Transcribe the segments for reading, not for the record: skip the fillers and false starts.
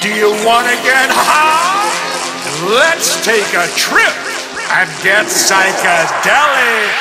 Do you want to get high? Let's take a trip and get psychedelic.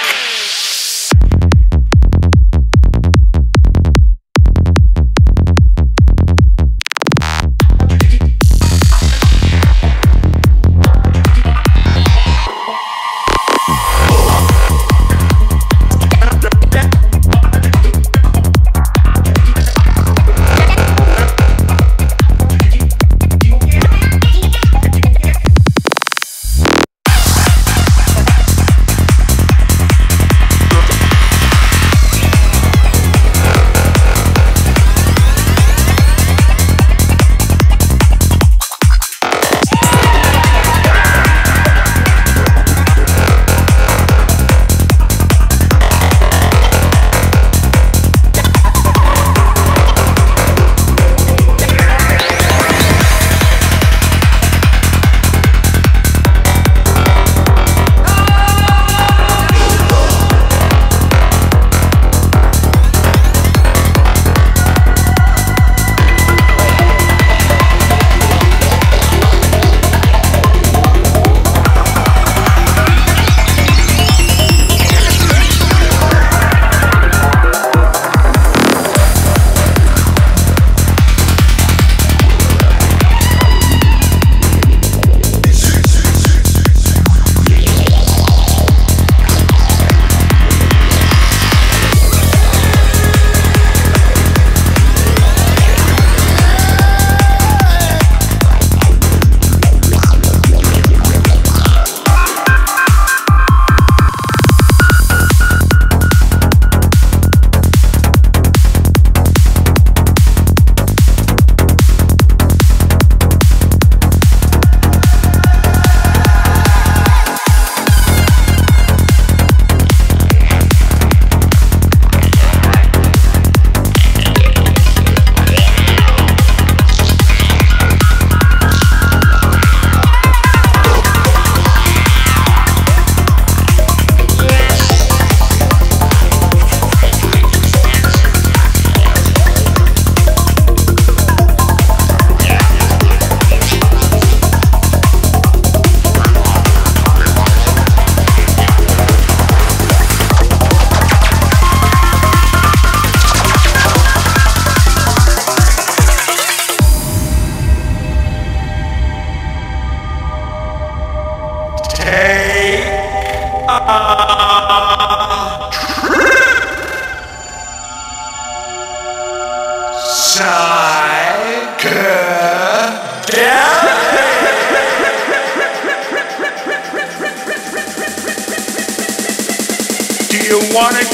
Do you want to